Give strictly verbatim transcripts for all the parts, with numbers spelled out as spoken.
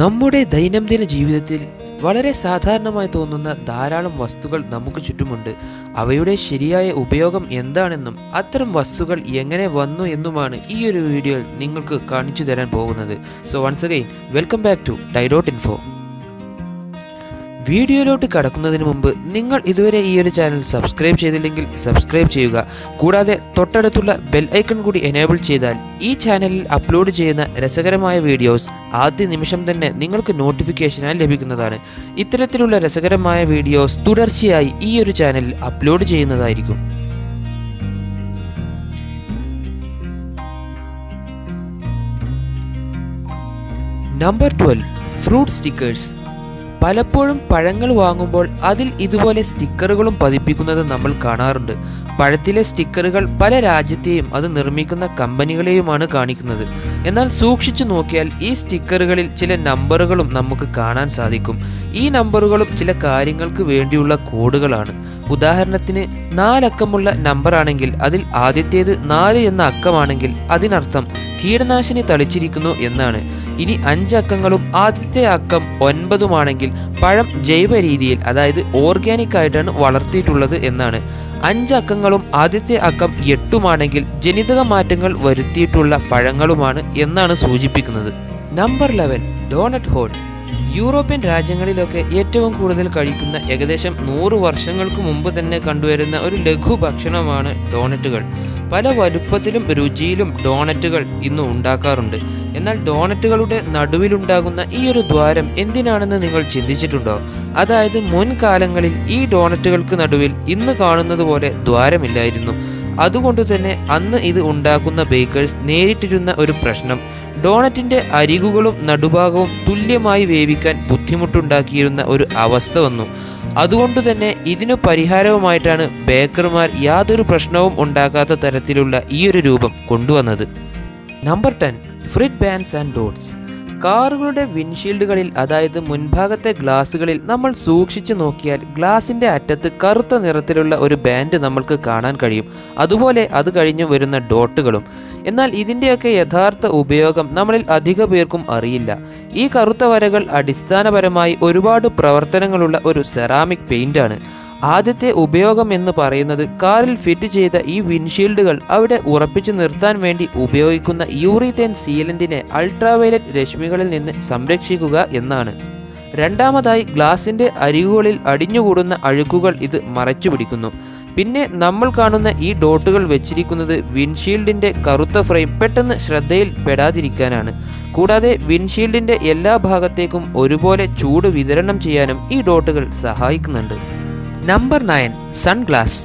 നമ്മുടെ ദൈനംദിന ജീവിതത്തിൽ വളരെ സാധാരണമായി തോന്നുന്ന ധാരാളം വസ്തുക്കൾ നമുക്ക് ചുറ്റുമുണ്ട്. അവയുടെ ശരിയായ ഉപയോഗം എന്താണെന്നും അത്തരം വസ്തുക്കൾ എങ്ങനെ വന്നു എന്നുമാണ് ഈ ഒരു വീഡിയോയിൽ നിങ്ങൾക്ക് കാണിച്ചു തരാൻ പോകുന്നത്. So once again welcome back to Tidot Info. വീഡിയോയിലോട്ട് കടക്കുന്നതിന് മുമ്പ് നിങ്ങൾ ഇതുവരെ ഈ ഒരു ചാനൽ സബ്സ്ക്രൈബ് ചെയ്തില്ലെങ്കിൽ സബ്സ്ക്രൈബ് ചെയ്യുക. കൂടാതെ തൊട്ടടുത്തുള്ള ബെൽ ഐക്കൺ കൂടി എനേബിൾ ചെയ്താൽ ഈ ചാനലിൽ അപ്ലോഡ് ചെയ്യുന്ന രസകരമായ വീഡിയോസ് ആദ്യ നിമിഷം തന്നെ നിങ്ങൾക്ക് നോട്ടിഫിക്കേഷനായി ലഭിക്കുന്നതാണ്. ഇത്തരത്തിലുള്ള രസകരമായ വീഡിയോസ് തുടർച്ചയായി ഈ ഒരു ചാനലിൽ അപ്ലോഡ് ചെയ്യുന്നതായിരിക്കും. Number twelve, fruit stickers. പലപ്പോഴും പഴങ്ങൾ വാങ്ങുമ്പോൾ അതിൽ ഇതുപോലെ സ്റ്റിക്കറുകളും പതിപ്പിക്കുന്നത് നമ്മൾ കാണാറുണ്ട്. പഴത്തിലെ സ്റ്റിക്കറുകൾ പല രാജ്യത്തെയും അത് നിർമ്മിക്കുന്ന കമ്പനികളെയുമാണ് കാണിക്കുന്നത്. എന്നാൽ സൂക്ഷിച്ചു നോക്കിയാൽ ഈ സ്റ്റിക്കറുകളിൽ ചില നമ്പറുകളും നമുക്ക് കാണാൻ സാധിക്കും. ഈ നമ്പറുകളും ചില കാര്യങ്ങൾക്ക് വേണ്ടിയുള്ള കോഡുകളാണ്. ഉദാഹരണത്തിന് നാലക്കമുള്ള നമ്പറാണെങ്കിൽ അതിൽ ആദ്യത്തേത് നാല് എന്ന അക്കമാണെങ്കിൽ അതിനർത്ഥം കീടനാശിനി തളിച്ചിരിക്കുന്നു എന്നാണ്. ഇനി അഞ്ചക്കങ്ങളും ആദ്യത്തെ അക്കം ഒൻപതുമാണെങ്കിൽ പഴം ജൈവ രീതിയിൽ, അതായത് ഓർഗാനിക് ആയിട്ടാണ് വളർത്തിയിട്ടുള്ളത് എന്നാണ്. അഞ്ചക്കങ്ങളും ആദ്യത്തെ അക്കം എട്ടുമാണെങ്കിൽ ജനിതക മാറ്റങ്ങൾ വരുത്തിയിട്ടുള്ള പഴങ്ങളുമാണ് എന്നാണ് സൂചിപ്പിക്കുന്നത്. Number eleven, donut hole. European രാജ്യങ്ങളിലൊക്കെ ഏറ്റവും കൂടുതൽ കഴിക്കുന്ന, ഏകദേശം നൂറ് വർഷങ്ങൾക്ക് മുമ്പ് തന്നെ കണ്ടുവരുന്ന ഒരു ലഘു ഭക്ഷണമാണ് ഡോണറ്റുകൾ. പല വലുപ്പത്തിലും രുചിയിലും ഡോണറ്റുകൾ ഇന്ന് ഉണ്ടാക്കാറുണ്ട്. എന്നാൽ ഡോണറ്റുകളുടെ നടുവിലുണ്ടാകുന്ന ഈ ഒരു ദ്വാരം എന്തിനാണെന്ന് നിങ്ങൾ ചിന്തിച്ചിട്ടുണ്ടോ? അതായത് മുൻകാലങ്ങളിൽ ഈ ഡോണറ്റുകൾക്ക് നടുവിൽ ഇന്ന് കാണുന്നത് പോലെ ദ്വാരമില്ലായിരുന്നു. അതുകൊണ്ട് തന്നെ അന്ന് ഇത് ഉണ്ടാക്കുന്ന ബേക്കേഴ്സ് നേരിട്ടിരുന്ന ഒരു പ്രശ്നം, ഡോണറ്റിൻ്റെ അരികുകളും നടുഭാഗവും തുല്യമായി വേവിക്കാൻ ബുദ്ധിമുട്ടുണ്ടാക്കിയിരുന്ന ഒരു അവസ്ഥ വന്നു. അതുകൊണ്ട് തന്നെ ഇതിനു പരിഹാരവുമായിട്ടാണ് ബേക്കർമാർ യാതൊരു പ്രശ്നവും ഉണ്ടാക്കാത്ത തരത്തിലുള്ള ഈ ഒരു രൂപം കൊണ്ടുവന്നത്. Number ten, frit bands and dots. കാറുകളുടെ വിൻഷീൽഡുകളിൽ, അതായത് മുൻഭാഗത്തെ ഗ്ലാസുകളിൽ നമ്മൾ സൂക്ഷിച്ചു നോക്കിയാൽ ഗ്ലാസിൻ്റെ അറ്റത്ത് കറുത്ത നിറത്തിലുള്ള ഒരു ബാൻഡ് നമ്മൾക്ക് കാണാൻ കഴിയും. അതുപോലെ അത് കഴിഞ്ഞു വരുന്ന ഡോട്ടുകളും. എന്നാൽ ഇതിൻ്റെയൊക്കെ യഥാർത്ഥ ഉപയോഗം നമ്മളിൽ അധിക പേർക്കും അറിയില്ല. ഈ കറുത്ത വരകൾ അടിസ്ഥാനപരമായി ഒരുപാട് പ്രവർത്തനങ്ങളുള്ള ഒരു സെറാമിക് പെയിൻ്റാണ്. ആദ്യത്തെ ഉപയോഗം എന്ന് പറയുന്നത് കാറിൽ ഫിറ്റ് ചെയ്ത ഈ വിൻഷീൽഡുകൾ അവിടെ ഉറപ്പിച്ചു നിർത്താൻ വേണ്ടി ഉപയോഗിക്കുന്ന യൂറീതേൻ സീലൻറ്റിനെ അൾട്രാവയലറ്റ് രശ്മികളിൽ നിന്ന് സംരക്ഷിക്കുക എന്നാണ്. രണ്ടാമതായി ഗ്ലാസിൻ്റെ അരികുകളിൽ അടിഞ്ഞുകൂടുന്ന അഴുക്കുകൾ ഇത് മറച്ചു പിടിക്കുന്നു. പിന്നെ നമ്മൾ കാണുന്ന ഈ ഡോട്ടുകൾ വെച്ചിരിക്കുന്നത് വിൻഷീൽഡിൻ്റെ കറുത്ത ഫ്രെയിം പെട്ടെന്ന് ശ്രദ്ധയിൽ പെടാതിരിക്കാനാണ്. കൂടാതെ വിൻഷീൽഡിൻ്റെ എല്ലാ ഭാഗത്തേക്കും ഒരുപോലെ ചൂട് വിതരണം ചെയ്യാനും ഈ ഡോട്ടുകൾ സഹായിക്കുന്നുണ്ട്. Number nine, sunglass.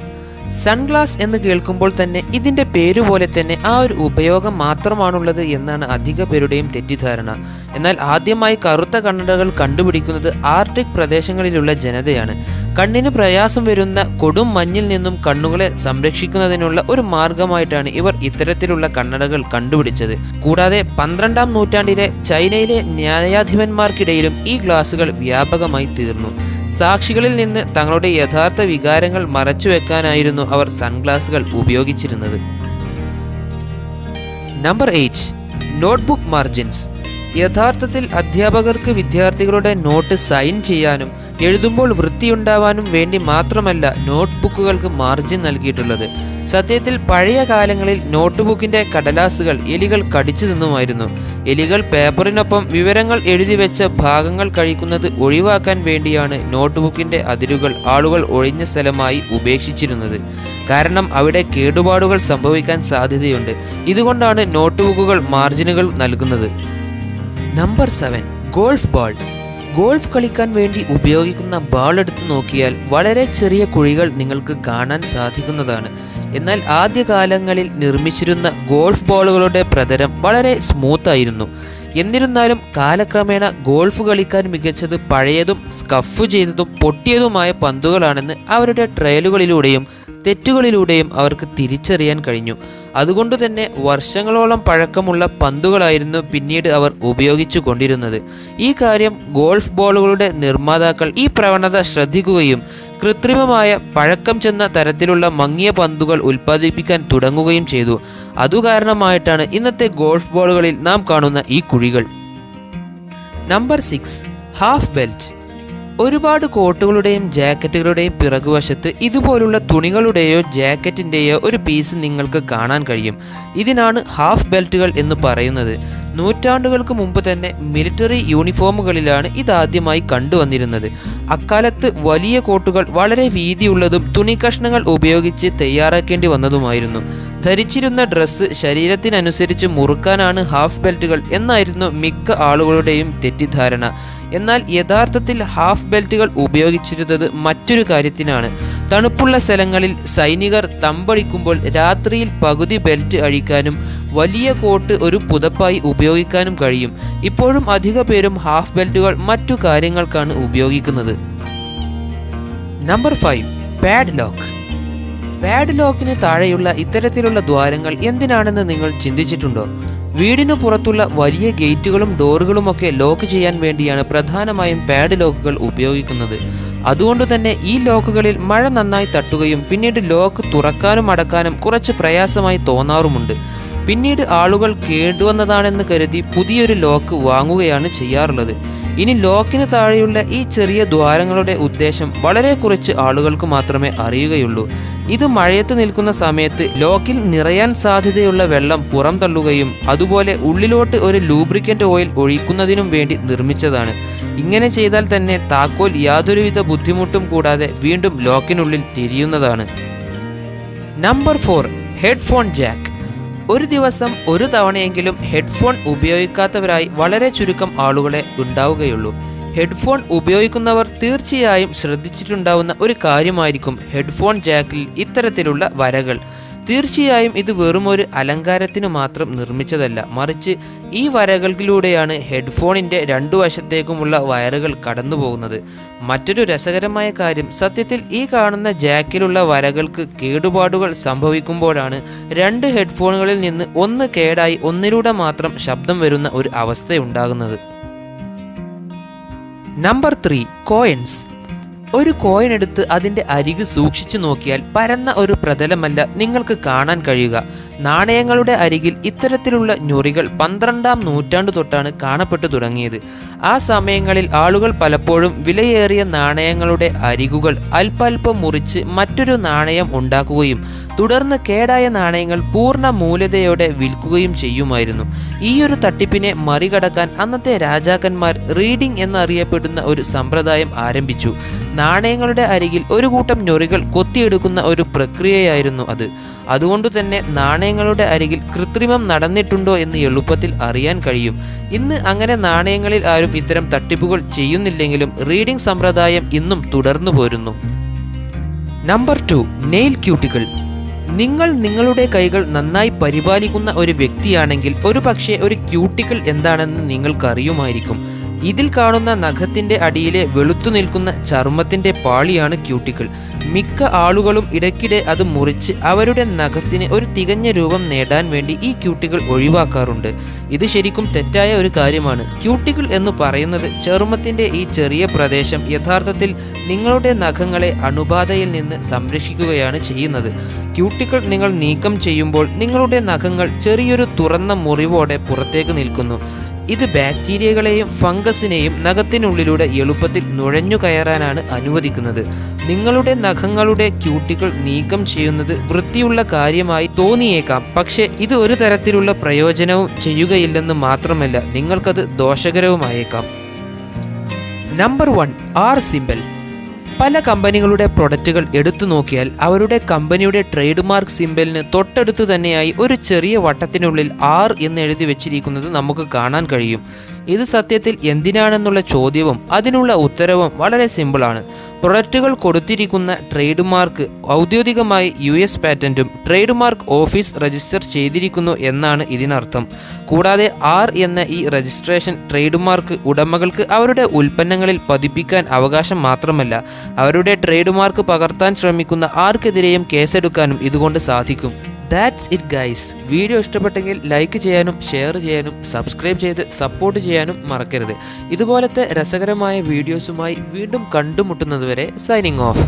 സൺഗ്ലാസ് എന്ന് കേൾക്കുമ്പോൾ തന്നെ ഇതിൻ്റെ പേരുപോലെ തന്നെ ആ ഒരു ഉപയോഗം മാത്രമാണുള്ളത് എന്നാണ് അധിക പേരുടെയും തെറ്റിദ്ധാരണ. എന്നാൽ ആദ്യമായി കറുത്ത കണ്ണടകൾ കണ്ടുപിടിക്കുന്നത് ആർട്ടിക് പ്രദേശങ്ങളിലുള്ള ജനതയാണ്. കണ്ണിന് പ്രയാസം വരുന്ന കൊടും മഞ്ഞിൽ നിന്നും കണ്ണുകളെ സംരക്ഷിക്കുന്നതിനുള്ള ഒരു മാർഗമായിട്ടാണ് ഇവർ ഇത്തരത്തിലുള്ള കണ്ണടകൾ കണ്ടുപിടിച്ചത്. കൂടാതെ പന്ത്രണ്ടാം നൂറ്റാണ്ടിലെ ചൈനയിലെ ന്യായാധിപന്മാർക്കിടയിലും ഈ ഗ്ലാസുകൾ വ്യാപകമായി തീർന്നു. സാക്ഷികളിൽ നിന്ന് തങ്ങളുടെ യഥാർത്ഥ വികാരങ്ങൾ മറച്ചുവെക്കാനായിരുന്നു അവർ സൺഗ്ലാസുകൾ ഉപയോഗിച്ചിരുന്നത്. Number eight, notebook margins. യഥാർത്ഥത്തിൽ അധ്യാപകർക്ക് വിദ്യാർത്ഥികളുടെ നോട്ട് സൈൻ ചെയ്യാനും എഴുതുമ്പോൾ വൃത്തിയുണ്ടാവാനും വേണ്ടി മാത്രമല്ല നോട്ട്ബുക്കുകൾക്ക് മാർജിൻ നൽകിയിട്ടുള്ളത്. സത്യത്തിൽ പഴയ കാലങ്ങളിൽ നോട്ട്ബുക്കിൻ്റെ കടലാസുകൾ എലികൾ കടിച്ചു തിന്നുമായിരുന്നു. എലികൾ പേപ്പറിനൊപ്പം വിവരങ്ങൾ എഴുതി വെച്ച ഭാഗങ്ങൾ കഴിക്കുന്നത് ഒഴിവാക്കാൻ വേണ്ടിയാണ് നോട്ട്ബുക്കിൻ്റെ അതിരുകൾ ആളുകൾ ഒഴിഞ്ഞ സ്ഥലമായി ഉപേക്ഷിച്ചിരുന്നത്. കാരണം അവിടെ കേടുപാടുകൾ സംഭവിക്കാൻ സാധ്യതയുണ്ട്. ഇതുകൊണ്ടാണ് നോട്ട്ബുക്കുകൾ മാർജിനുകൾ നൽകുന്നത്. Number seven, golf ball. Golf കളിക്കാൻ വേണ്ടി ഉപയോഗിക്കുന്ന ബാൾ എടുത്തു നോക്കിയാൽ വളരെ ചെറിയ കുഴികൾ നിങ്ങൾക്ക് കാണാൻ സാധിക്കുന്നതാണ്. എന്നാൽ ആദ്യകാലങ്ങളിൽ നിർമ്മിച്ചിരുന്ന ഗോൾഫ് ബോളുകളുടെ പ്രതലം വളരെ സ്മൂത്തായിരുന്നു. എന്നിരുന്നാലും കാലക്രമേണ ഗോൾഫ് കളിക്കാൻ മികച്ചത് പഴയതും സ്കഫ് ചെയ്തതും പൊട്ടിയതുമായ പന്തുകളാണെന്ന് അവരുടെ ട്രയലുകളിലൂടെയും തെറ്റുകളിലൂടെയും അവർക്ക് തിരിച്ചറിയാൻ കഴിഞ്ഞു. അതുകൊണ്ട് തന്നെ വർഷങ്ങളോളം പഴക്കമുള്ള പന്തുകളായിരുന്നു പിന്നീട് അവർ ഉപയോഗിച്ചു കൊണ്ടിരുന്നത്. ഈ കാര്യം ഗോൾഫ് ബോളുകളുടെ നിർമ്മാതാക്കൾ ഈ പ്രവണത ശ്രദ്ധിക്കുകയും കൃത്രിമമായ പഴക്കം ചെന്ന തരത്തിലുള്ള മങ്ങിയ പന്തുകൾ ഉൽപ്പാദിപ്പിക്കാൻ തുടങ്ങുകയും ചെയ്തു. അതുകാരണമായിട്ടാണ് ഇന്നത്തെ ഗോൾഫ് ബോളുകളിൽ നാം കാണുന്ന ഈ കുഴികൾ. Number six half belt. ഒരുപാട് കോട്ടുകളുടെയും ജാക്കറ്റുകളുടെയും പിറകുവശത്ത് ഇതുപോലുള്ള തുണികളുടെയോ ജാക്കറ്റിൻ്റെയോ ഒരു പീസ് നിങ്ങൾക്ക് കാണാൻ കഴിയും. ഇതിനാണ് ഹാഫ് ബെൽറ്റുകൾ എന്ന് പറയുന്നത്. നൂറ്റാണ്ടുകൾക്ക് മുമ്പ് തന്നെ മിലിറ്ററി യൂണിഫോമുകളിലാണ് ഇതാദ്യമായി കണ്ടുവന്നിരുന്നത്. അക്കാലത്ത് വലിയ കോട്ടുകൾ വളരെ വീതിയുള്ളതും തുണി കഷ്ണങ്ങൾ ഉപയോഗിച്ച് തയ്യാറാക്കേണ്ടി വന്നതുമായിരുന്നു. ധരിച്ചിരുന്ന ഡ്രസ്സ് ശരീരത്തിനനുസരിച്ച് മുറുക്കാനാണ് ഹാഫ് ബെൽറ്റുകൾ എന്നായിരുന്നു മിക്ക ആളുകളുടെയും തെറ്റിദ്ധാരണ. എന്നാൽ യഥാർത്ഥത്തിൽ ഹാഫ് ബെൽറ്റുകൾ ഉപയോഗിച്ചിരുന്നത് മറ്റൊരു കാര്യത്തിനാണ്. തണുപ്പുള്ള സ്ഥലങ്ങളിൽ സൈനികർ തമ്പടിക്കുമ്പോൾ രാത്രിയിൽ പകുതി ബെൽറ്റ് അഴിക്കാനും വലിയ കോട്ട് ഒരു പുതപ്പായി ഉപയോഗിക്കാനും കഴിയും. ഇപ്പോഴും അധിക പേരും ഹാഫ് ബെൽറ്റുകൾ മറ്റു കാര്യങ്ങൾക്കാണ് ഉപയോഗിക്കുന്നത്. Number five padlock. പാഡ് ലോക്കിന് താഴെയുള്ള ഇത്തരത്തിലുള്ള ദ്വാരങ്ങൾ എന്തിനാണെന്ന് നിങ്ങൾ ചിന്തിച്ചിട്ടുണ്ടോ? വീടിനു പുറത്തുള്ള വലിയ ഗേറ്റുകളും ഡോറുകളുമൊക്കെ ലോക്ക് ചെയ്യാൻ വേണ്ടിയാണ് പ്രധാനമായും പാഡ് ലോക്കുകൾ ഉപയോഗിക്കുന്നത്. അതുകൊണ്ട് തന്നെ ഈ ലോക്കുകളിൽ മഴ നന്നായി തട്ടുകയും പിന്നീട് ലോക്ക് തുറക്കാനും അടക്കാനും കുറച്ച് പ്രയാസമായി തോന്നാറുമുണ്ട്. പിന്നീട് ആളുകൾ കേടുവന്നതാണെന്ന് കരുതി പുതിയൊരു ലോക്ക് വാങ്ങുകയാണ് ചെയ്യാറുള്ളത്. ഇനി ലോക്കിന് താഴെയുള്ള ഈ ചെറിയ ദ്വാരങ്ങളുടെ ഉദ്ദേശം വളരെ കുറച്ച് ആളുകൾക്ക് മാത്രമേ അറിയുകയുള്ളൂ. ഇത് മഴയത്ത് നിൽക്കുന്ന സമയത്ത് ലോക്കിൽ നിറയാൻ സാധ്യതയുള്ള വെള്ളം പുറം തള്ളുകയും അതുപോലെ ഉള്ളിലോട്ട് ഒരു ലൂബ്രിക്കൻ്റ് ഓയിൽ ഒഴിക്കുന്നതിനും വേണ്ടി നിർമ്മിച്ചതാണ്. ഇങ്ങനെ ചെയ്താൽ തന്നെ താക്കോൽ യാതൊരുവിധ ബുദ്ധിമുട്ടും കൂടാതെ വീണ്ടും ലോക്കിനുള്ളിൽ തിരിയുന്നതാണ്. Number four headphone jack. ഒരു ദിവസം ഒരു തവണയെങ്കിലും ഹെഡ്ഫോൺ ഉപയോഗിക്കാത്തവരായി വളരെ ചുരുക്കം ആളുകളെ ഉണ്ടാവുകയുള്ളൂ. ഹെഡ്ഫോൺ ഉപയോഗിക്കുന്നവർ തീർച്ചയായും ശ്രദ്ധിച്ചിട്ടുണ്ടാവുന്ന ഒരു കാര്യമായിരിക്കും ഹെഡ്ഫോൺ ജാക്കിൽ ഇത്തരത്തിലുള്ള വരകൾ. തീർച്ചയായും ഇത് വെറുമൊരു അലങ്കാരത്തിന് മാത്രം നിർമ്മിച്ചതല്ല, മറിച്ച് ഈ വരകളിലൂടെയാണ് ഹെഡ്ഫോണിൻ്റെ രണ്ടു വശത്തേക്കുമുള്ള വയറുകൾ കടന്നു പോകുന്നത്. മറ്റൊരു രസകരമായ കാര്യം, സത്യത്തിൽ ഈ കാണുന്ന ജാക്കിലുള്ള വരകൾക്ക് കേടുപാടുകൾ സംഭവിക്കുമ്പോഴാണ് രണ്ട് ഹെഡ്ഫോണുകളിൽ നിന്ന് ഒന്ന് കേടായി ഒന്നിലൂടെ മാത്രം ശബ്ദം വരുന്ന ഒരു അവസ്ഥയുണ്ടാകുന്നത്. Number three coins. ഒരു കോയിൻ എടുത്ത് അതിൻ്റെ അരികു സൂക്ഷിച്ചു നോക്കിയാൽ പരന്ന ഒരു പ്രതലമല്ല നിങ്ങൾക്ക് കാണാൻ കഴിയുക. നാണയങ്ങളുടെ അരികിൽ ഇത്തരത്തിലുള്ള ഞൊറികൾ പന്ത്രണ്ടാം നൂറ്റാണ്ടു തൊട്ടാണ് കാണപ്പെട്ടു തുടങ്ങിയത്. ആ സമയങ്ങളിൽ ആളുകൾ പലപ്പോഴും വിലയേറിയ നാണയങ്ങളുടെ അരികുകൾ അല്പല്പം മുറിച്ച് മറ്റൊരു നാണയം ഉണ്ടാക്കുകയും തുടർന്ന് കേടായ നാണയങ്ങൾ പൂർണ്ണ മൂല്യതയോടെ വിൽക്കുകയും ചെയ്യുമായിരുന്നു. ഈയൊരു തട്ടിപ്പിനെ മറികടക്കാൻ അന്നത്തെ രാജാക്കന്മാർ റീഡിംഗ് എന്നറിയപ്പെടുന്ന ഒരു സമ്പ്രദായം ആരംഭിച്ചു. നാണയങ്ങളുടെ അരികിൽ ഒരു കൂട്ടം ഞൊറികൾ കൊത്തിയെടുക്കുന്ന ഒരു പ്രക്രിയയായിരുന്നു അത്. അതുകൊണ്ട് തന്നെ നാണയങ്ങളുടെ അരികിൽ കൃത്രിമം നടന്നിട്ടുണ്ടോ എന്ന് എളുപ്പത്തിൽ അറിയാൻ കഴിയും. ഇന്ന് അങ്ങനെ നാണയങ്ങളിൽ ആരും ഇത്തരം തട്ടിപ്പുകൾ ചെയ്യുന്നില്ലെങ്കിലും റീഡിംഗ് സമ്പ്രദായം ഇന്നും തുടർന്നു പോരുന്നു. Number two nail ക്യൂട്ടികൾ. നിങ്ങൾ നിങ്ങളുടെ കൈകൾ നന്നായി പരിപാലിക്കുന്ന ഒരു വ്യക്തിയാണെങ്കിൽ ഒരു പക്ഷേ ഒരു ക്യൂട്ടികൾ എന്താണെന്ന് നിങ്ങൾക്കറിയുമായിരിക്കും. ഇതിൽ കാണുന്ന നഖത്തിൻ്റെ അടിയിലെ വെളുത്തു നിൽക്കുന്ന ചർമ്മത്തിൻ്റെ പാളിയാണ് ക്യൂട്ടിക്കിൾ. മിക്ക ആളുകളും ഇടയ്ക്കിടെ അത് മുറിച്ച് അവരുടെ നഖത്തിന് ഒരു തികഞ്ഞ രൂപം നേടാൻ വേണ്ടി ഈ ക്യൂട്ടിക്കിൾ ഒഴിവാക്കാറുണ്ട്. ഇത് ശരിക്കും തെറ്റായ ഒരു കാര്യമാണ്. ക്യൂട്ടിക്കിൾ എന്ന് പറയുന്നത് ചർമ്മത്തിൻ്റെ ഈ ചെറിയ പ്രദേശം യഥാർത്ഥത്തിൽ നിങ്ങളുടെ നഖങ്ങളെ അണുബാധയിൽ നിന്ന് സംരക്ഷിക്കുകയാണ് ചെയ്യുന്നത്. ക്യൂട്ടിക്കിൾ നിങ്ങൾ നീക്കം ചെയ്യുമ്പോൾ നിങ്ങളുടെ നഖങ്ങൾ ചെറിയൊരു തുറന്ന മുറിവോടെ പുറത്തേക്ക് നിൽക്കുന്നു. ഇത് ബാക്ടീരിയകളെയും ഫംഗസിനെയും നഖത്തിനുള്ളിലൂടെ എളുപ്പത്തിൽ നുഴഞ്ഞു കയറാനാണ് അനുവദിക്കുന്നത്. നിങ്ങളുടെ നഖങ്ങളുടെ ക്യൂട്ടികൾ നീക്കം ചെയ്യുന്നത് വൃത്തിയുള്ള കാര്യമായി തോന്നിയേക്കാം, പക്ഷേ ഇത് ഒരു തരത്തിലുള്ള പ്രയോജനവും ചെയ്യുകയില്ലെന്ന് മാത്രമല്ല നിങ്ങൾക്കത് ദോഷകരവുമായേക്കാം. Number one R symbol. പല കമ്പനികളുടെ പ്രൊഡക്റ്റുകൾ എടുത്തു നോക്കിയാൽ അവരുടെ കമ്പനിയുടെ ട്രേഡ് മാർക്ക് സിംബലിന് തൊട്ടടുത്ത് തന്നെയായി ഒരു ചെറിയ വട്ടത്തിനുള്ളിൽ ആർ എന്ന് എഴുതി വെച്ചിരിക്കുന്നത് നമുക്ക് കാണാൻ കഴിയും. ഇത് സത്യത്തിൽ എന്തിനാണെന്നുള്ള ചോദ്യവും അതിനുള്ള ഉത്തരവും വളരെ സിമ്പിളാണ്. പ്രൊഡക്റ്റുകൾ കൊടുത്തിരിക്കുന്ന ട്രേഡ് മാർക്ക് ഔദ്യോഗികമായി യു എസ് പാറ്റൻറ്റും ട്രേഡ് മാർക്ക് ഓഫീസ് രജിസ്റ്റർ ചെയ്തിരിക്കുന്നു എന്നാണ് ഇതിനർത്ഥം. കൂടാതെ ആർ എന്ന ഈ രജിസ്ട്രേഷൻ ട്രേഡ് മാർക്ക് ഉടമകൾക്ക് അവരുടെ ഉൽപ്പന്നങ്ങളിൽ പതിപ്പിക്കാൻ അവകാശം മാത്രമല്ല, അവരുടെ ട്രേഡ് മാർക്ക് പകർത്താൻ ശ്രമിക്കുന്ന ആർക്കെതിരെയും കേസെടുക്കാനും ഇതുകൊണ്ട് സാധിക്കും. That's it guys. വീഡിയോ ഇഷ്ടപ്പെട്ടെങ്കിൽ ലൈക്ക് ചെയ്യാനും ഷെയർ ചെയ്യാനും സബ്സ്ക്രൈബ് ചെയ്ത് സപ്പോർട്ട് ചെയ്യാനും മറക്കരുത്. ഇതുപോലത്തെ രസകരമായ വീഡിയോസുമായി വീണ്ടും കണ്ടുമുട്ടുന്നതുവരെ സൈനിങ് ഓഫ്.